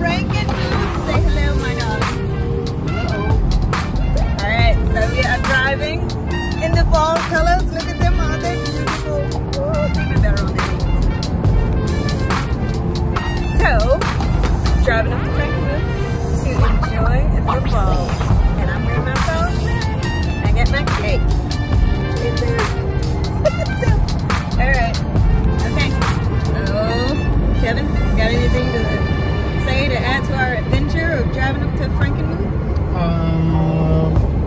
Frankenmuth. Say hello, my dog. Hello. Alright, so we are driving in the fall colors. Look at them, aren't they beautiful? Oh, even better on them. So, driving up to Frankenmuth to enjoy the fall. And I'm wearing my phone and get my cake. It's there. Alright. Okay. So, Kevin, got anything to say to add to our adventure of driving up to Frankenmuth?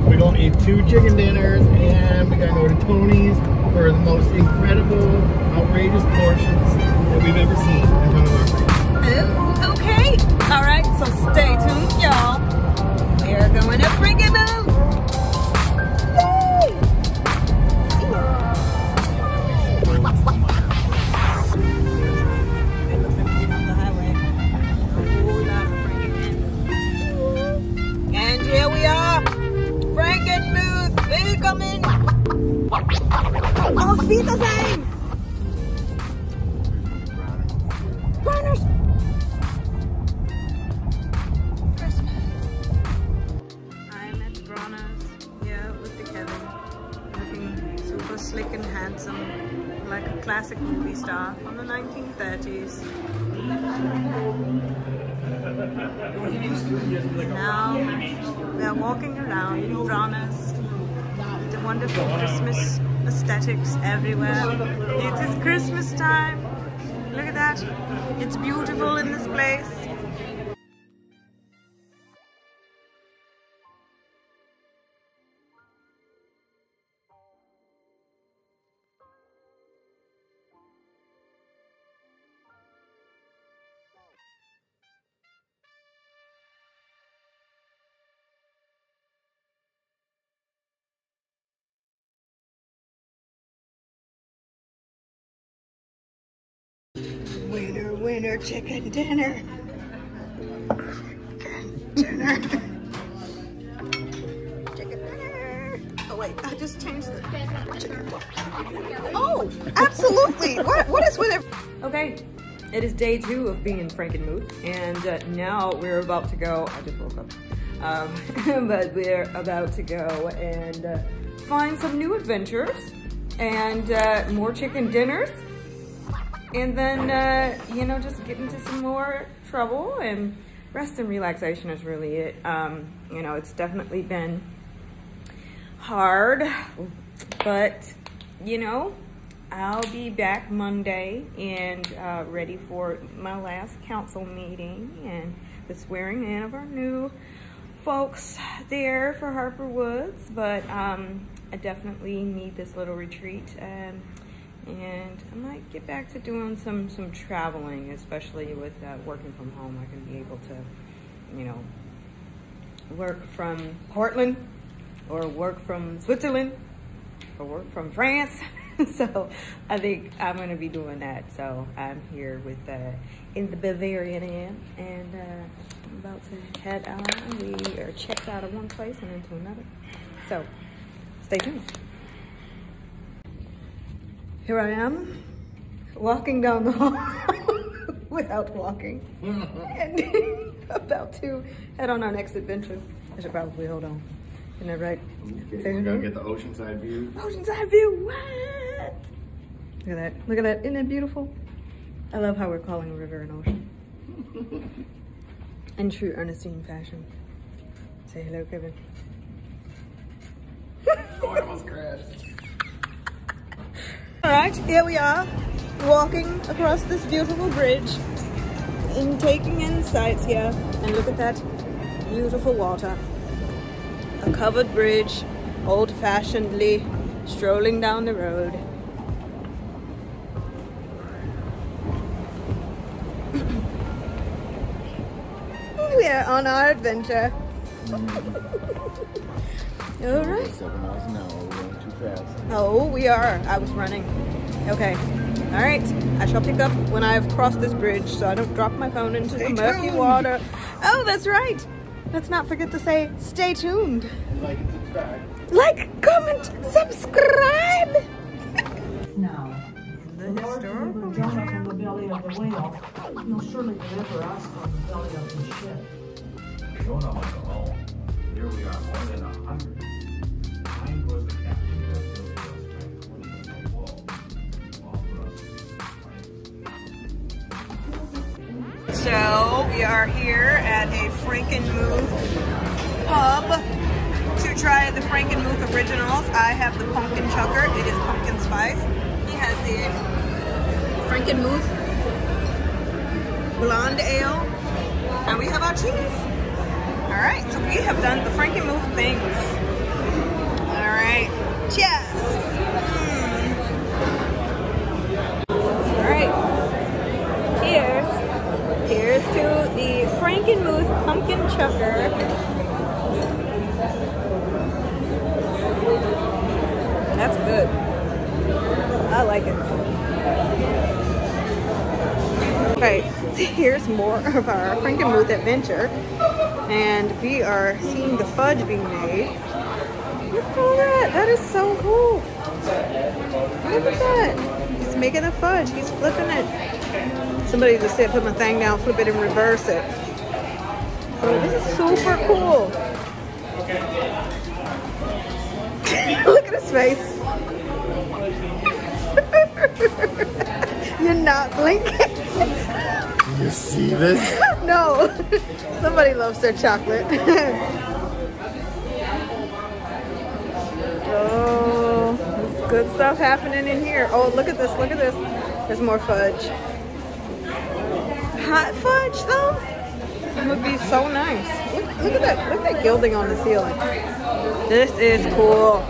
We're gonna eat 2 chicken dinners and we gotta go to Tony's for the most incredible, outrageous portions that we've ever seen in front of our friends. Okay, alright, so stay tuned, y'all. We're going to Frankenmuth! Auf Wiedersehen! Runners! I'm at Grana's here with the Kevin, looking super slick and handsome, like a classic movie star from the 1930s. Now we are walking around Grana's. The wonderful Christmas aesthetics everywhere. It is Christmas time. Look at that. It's beautiful in this place. Winner, winner, chicken dinner. Chicken dinner. Chicken dinner. Oh wait, I just changed the chicken. Oh, absolutely. What is with it? Okay, it is day 2 of being in Frankenmuth, and now we're about to go. I just woke up, but we're about to go and find some new adventures and more chicken dinners. And then, you know, just get into some more trouble, and rest and relaxation is really it. You know, it's definitely been hard, but, you know, I'll be back Monday and ready for my last council meeting and the swearing in of our new folks there for Harper Woods. But I definitely need this little retreat. And I might get back to doing some traveling, especially with working from home. I can be able to, you know, work from Portland or work from Switzerland or work from France. So I think I'm going to be doing that. So I'm here with in the Bavarian Inn, and I'm about to head out. We are checked out of one place and into another. So stay tuned. Here I am, walking down the hall without walking, and about to head on our next adventure. I should probably hold on. Isn't that right? Okay, we're gonna get the oceanside view. Oceanside view, what? Look at that, look at that, isn't it beautiful? I love how we're calling a river an ocean. In true Ernestine fashion. Say hello, Kevin. Oh, I almost crashed. Alright, here we are, walking across this beautiful bridge and taking in sights here. And look at that beautiful water. A covered bridge, old-fashionedly, strolling down the road. We are on our adventure. Alright. 7 miles an hour, we're going too fast. Oh, we are. I was running. Okay. Alright. I shall pick up when I have crossed this bridge so I don't drop my phone into the murky water. Oh, that's right. Let's not forget to say stay tuned. Like and subscribe. Like, comment, subscribe! Now, the historical channel. belly of the whale, you'll surely deliver us from the belly of the ship. You're not alone. Here we are, more than 100. Mine was the captain that built us back 20-foot wall. All for us. So we are here at a Frankenmuth pub to try the Frankenmuth originals. I have the pumpkin chucker. It is pumpkin spice. He has the Frankenmuth blonde ale. And we have our cheese. Alright, so we have done the Frankenmuth things. Alright, cheers! Alright, cheers. Here's to the Frankenmuth pumpkin chucker. That's good. I like it. Okay, here's more of our Frankenmuth adventure. And we are seeing the fudge being made. Look at all that. That is so cool. Look at that. He's making a fudge. He's flipping it. Somebody just said, put my thing down, flip it, and reverse it. So this is super cool. Look at his face. You're not blinking. Do you see this? No. Somebody loves their chocolate. Oh, there's good stuff happening in here. Oh, look at this. Look at this. There's more fudge. Hot fudge, though? It would be so nice. Look at that. Look at that gilding on the ceiling. This is cool.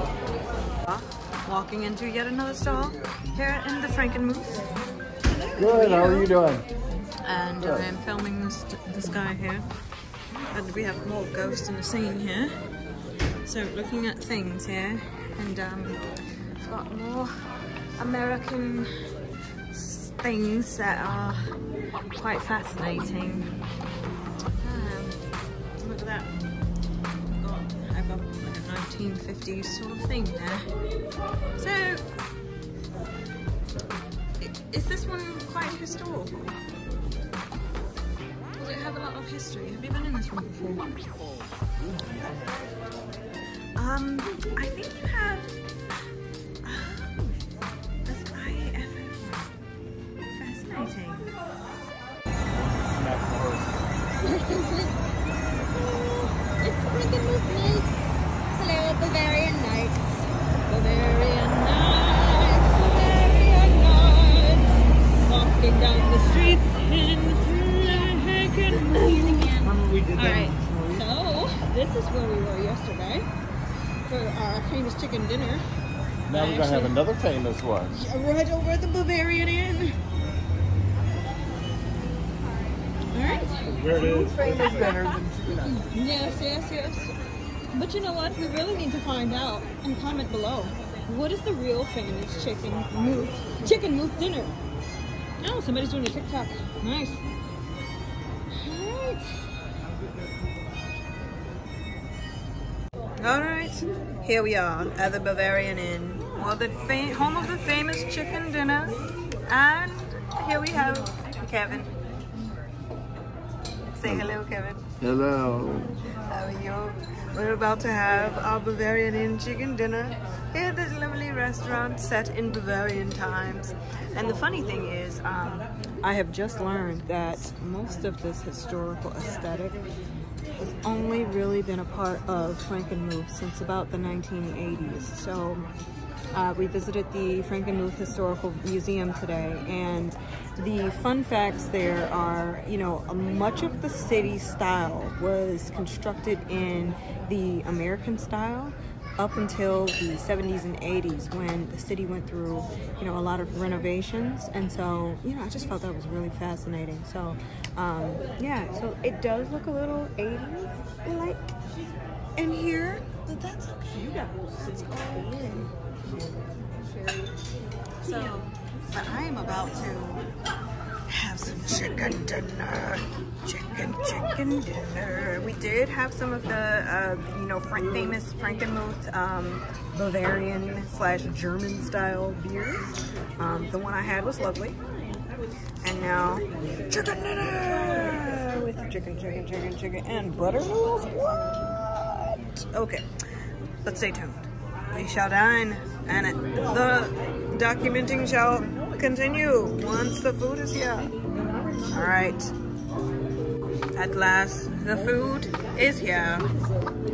Walking into yet another stall here in the Frankenmuth. Good, how are you doing? And I'm filming this guy here. And we have more ghosts in the scene here. So looking at things here, and I've got more American things that are quite fascinating. Look at that. I've got like a 1950s sort of thing there. So, is this one quite historical? Does it have a lot of history? Have you been in this one before? I think you have. Oh, that's IFF. Fascinating. Hello, Bavarian nights. Bavarian nights. Bavarian nights. Walking down the streets in Frankenmuth. Alright, so this is where we were yesterday for our famous chicken dinner. Now we're going to have another famous one. Right over at the Bavarian Inn. Alright. Where it is. Famous dinners in chicken dinner. Yes, yes, yes. But you know what? We really need to find out and comment below. What is the real famous Frankenmuth dinner? Oh, somebody's doing a TikTok. Nice. All right. Here we are at the Bavarian Inn. Well, the home of the famous chicken dinner. And here we have Kevin. Say hello, Kevin. Hello. How are you? We're about to have our Bavarian Inn chicken dinner here at this lovely restaurant set in Bavarian times. And the funny thing is, I have just learned that most of this historical aesthetic has only really been a part of Frankenmuth since about the 1980s. So we visited the Frankenmuth Historical Museum today, and the fun facts there are, you know, much of the city style was constructed in the American style up until the 70s and 80s when the city went through, you know, a lot of renovations. And so, you know, I just felt that was really fascinating. So, yeah, so it does look a little 80s-like in here, but that's okay. You got a little city all in. So, but I am about to have some chicken dinner. Chicken dinner. We did have some of the, you know, famous Frankenmuth Bavarian/German style beers. The one I had was lovely. And now, chicken dinner with chicken, and butter noodles. What? Okay, let's stay tuned. We shall dine, and the documenting shall continue once the food is here. All right. At last, the food is here.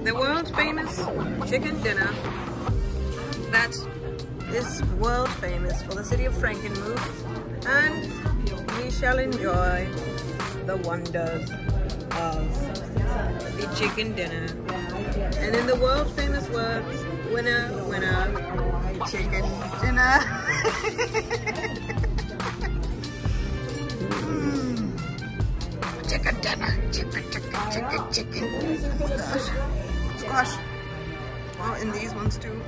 The world famous chicken dinner that is world famous for the city of Frankenmuth, and we shall enjoy the wonders of the chicken dinner. And in the world famous words, winner, winner, chicken dinner. Chicken dinner, chicken. Squash. Oh, and these ones too.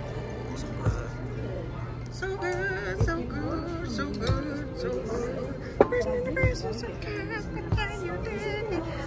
So good.